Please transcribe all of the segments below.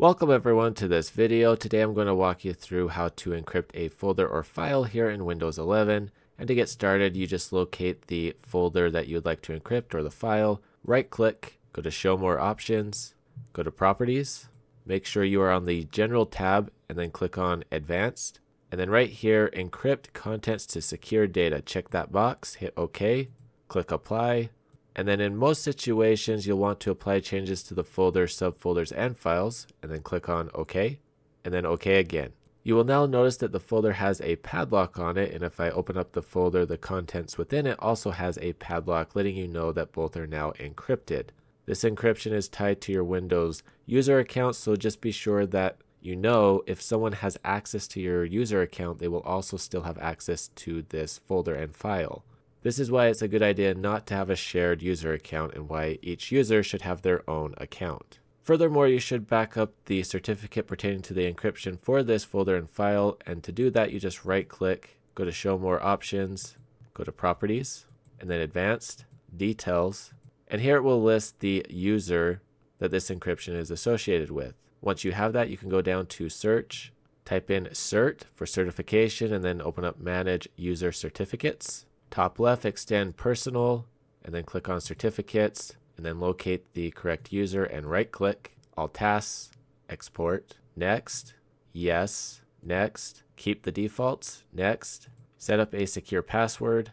Welcome everyone to this video. Today I'm going to walk you through how to encrypt a folder or file here in Windows 11. And to get started, you just locate the folder that you'd like to encrypt or the file, right click, go to Show More Options, go to Properties, make sure you are on the General tab and then click on Advanced. And then right here, Encrypt Contents to Secure Data. Check that box, hit OK, click Apply. And then in most situations, you'll want to apply changes to the folder, subfolders, and files, and then click on OK, and then OK again. You will now notice that the folder has a padlock on it, and if I open up the folder, the contents within it also has a padlock, letting you know that both are now encrypted. This encryption is tied to your Windows user account, so just be sure that you know if someone has access to your user account, they will also still have access to this folder and file. This is why it's a good idea not to have a shared user account and why each user should have their own account. Furthermore, you should back up the certificate pertaining to the encryption for this folder and file, and to do that you just right click, go to Show More Options, go to Properties, and then Advanced, Details, and here it will list the user that this encryption is associated with. Once you have that, you can go down to Search, type in CERT for certification, and then open up Manage User Certificates. Top left, extend Personal, and then click on Certificates, and then locate the correct user and right click, All Tasks, Export, Next, Yes, Next, Keep the Defaults, Next, set up a secure password,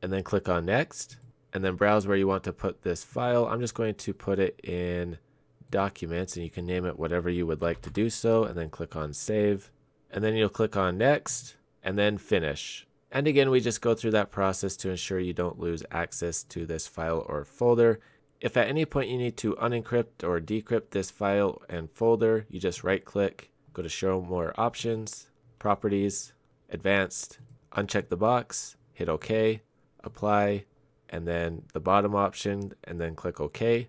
and then click on Next, and then browse where you want to put this file. I'm just going to put it in Documents, and you can name it whatever you would like to do so, and then click on Save, and then you'll click on Next, and then Finish. And again, we just go through that process to ensure you don't lose access to this file or folder. If at any point you need to unencrypt or decrypt this file and folder, you just right click, go to Show More Options, Properties, Advanced, uncheck the box, hit OK, Apply, and then the bottom option, and then click OK,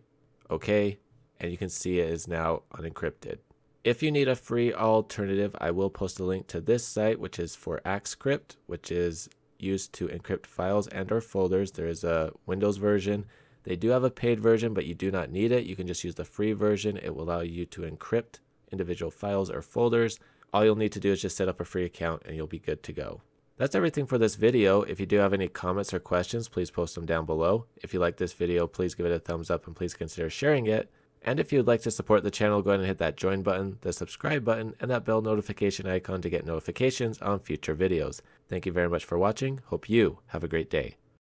OK, and you can see it is now unencrypted. If you need a free alternative, I will post a link to this site, which is for AxCrypt, which is used to encrypt files and or folders. There is a Windows version. They do have a paid version, but you do not need it. You can just use the free version. It will allow you to encrypt individual files or folders. All you'll need to do is just set up a free account and you'll be good to go. That's everything for this video. If you do have any comments or questions, please post them down below. If you like this video, please give it a thumbs up and please consider sharing it. And if you'd like to support the channel, go ahead and hit that join button, the subscribe button, and that bell notification icon to get notifications on future videos. Thank you very much for watching. Hope you have a great day.